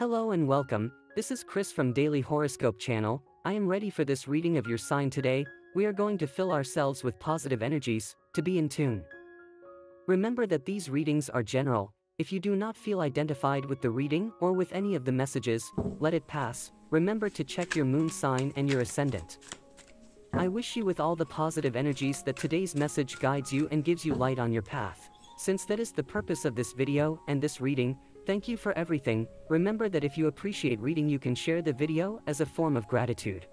Hello and welcome, this is Chris from Daily Horoscope Channel. I am ready for this reading of your sign today. We are going to fill ourselves with positive energies, to be in tune. Remember that these readings are general. If you do not feel identified with the reading or with any of the messages, let it pass. Remember to check your moon sign and your ascendant. I wish you with all the positive energies that today's message guides you and gives you light on your path. Since that is the purpose of this video and this reading, thank you for everything. Remember that if you appreciate reading, you can share the video as a form of gratitude.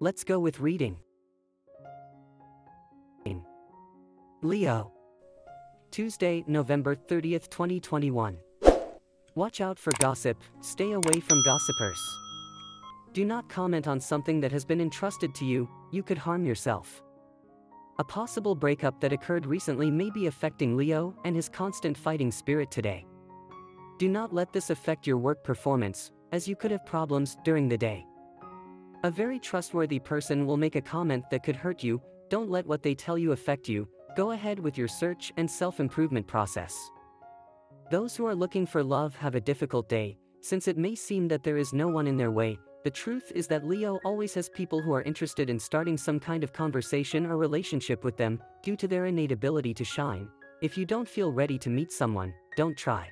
Let's go with reading. Leo. Tuesday, November 30th, 2021. Watch out for gossip, stay away from gossipers. Do not comment on something that has been entrusted to you, you could harm yourself. A possible breakup that occurred recently may be affecting Leo and his constant fighting spirit today. Do not let this affect your work performance, as you could have problems during the day. A very trustworthy person will make a comment that could hurt you. Don't let what they tell you affect you. Go ahead with your search and self-improvement process. Those who are looking for love have a difficult day, since it may seem that there is no one in their way. The truth is that Leo always has people who are interested in starting some kind of conversation or relationship with them, due to their innate ability to shine. If you don't feel ready to meet someone, don't try.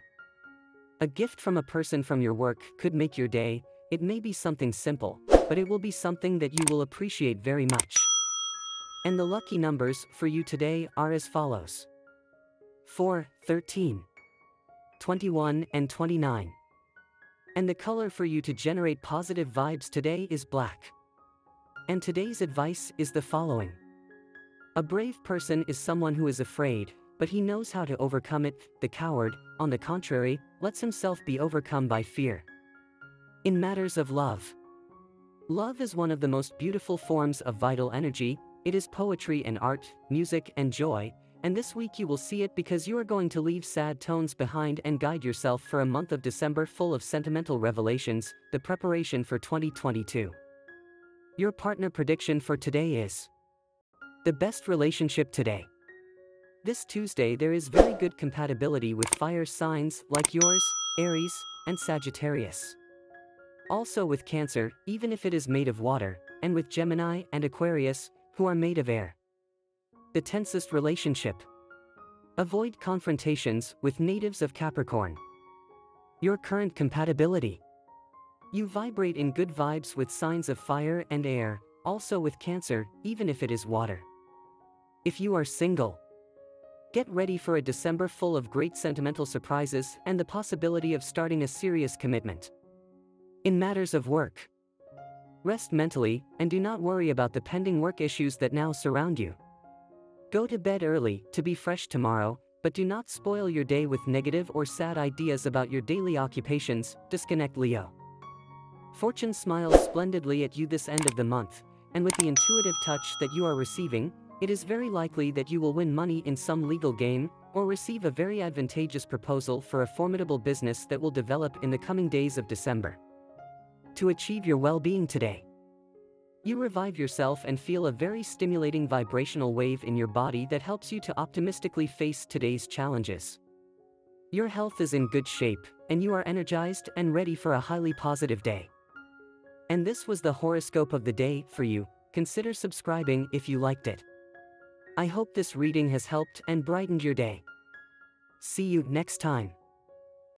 A gift from a person from your work could make your day. It may be something simple, but it will be something that you will appreciate very much. And the lucky numbers for you today are as follows: 4, 13, 21, and 29. And the color for you to generate positive vibes today is black. And today's advice is the following. A brave person is someone who is afraid, but he knows how to overcome it. The coward, on the contrary, lets himself be overcome by fear. In matters of love. Love is one of the most beautiful forms of vital energy. It is poetry and art, music and joy. And this week you will see it because you are going to leave sad tones behind and guide yourself for a month of December full of sentimental revelations, the preparation for 2022. Your partner prediction for today is the best relationship today. This Tuesday there is very good compatibility with fire signs like yours, Aries, and Sagittarius. Also with Cancer, even if it is made of water, and with Gemini and Aquarius, who are made of air. The tensest relationship. Avoid confrontations with natives of Capricorn. Your current compatibility. You vibrate in good vibes with signs of fire and air, also with Cancer, even if it is water. If you are single, get ready for a December full of great sentimental surprises and the possibility of starting a serious commitment. In matters of work, rest mentally and do not worry about the pending work issues that now surround you. Go to bed early to be fresh tomorrow, but do not spoil your day with negative or sad ideas about your daily occupations. Disconnect, Leo. Fortune smiles splendidly at you this end of the month, and with the intuitive touch that you are receiving, it is very likely that you will win money in some legal game or receive a very advantageous proposal for a formidable business that will develop in the coming days of December. To achieve your well-being today, you revive yourself and feel a very stimulating vibrational wave in your body that helps you to optimistically face today's challenges. Your health is in good shape, and you are energized and ready for a highly positive day. And this was the horoscope of the day for you. Consider subscribing if you liked it. I hope this reading has helped and brightened your day. See you next time.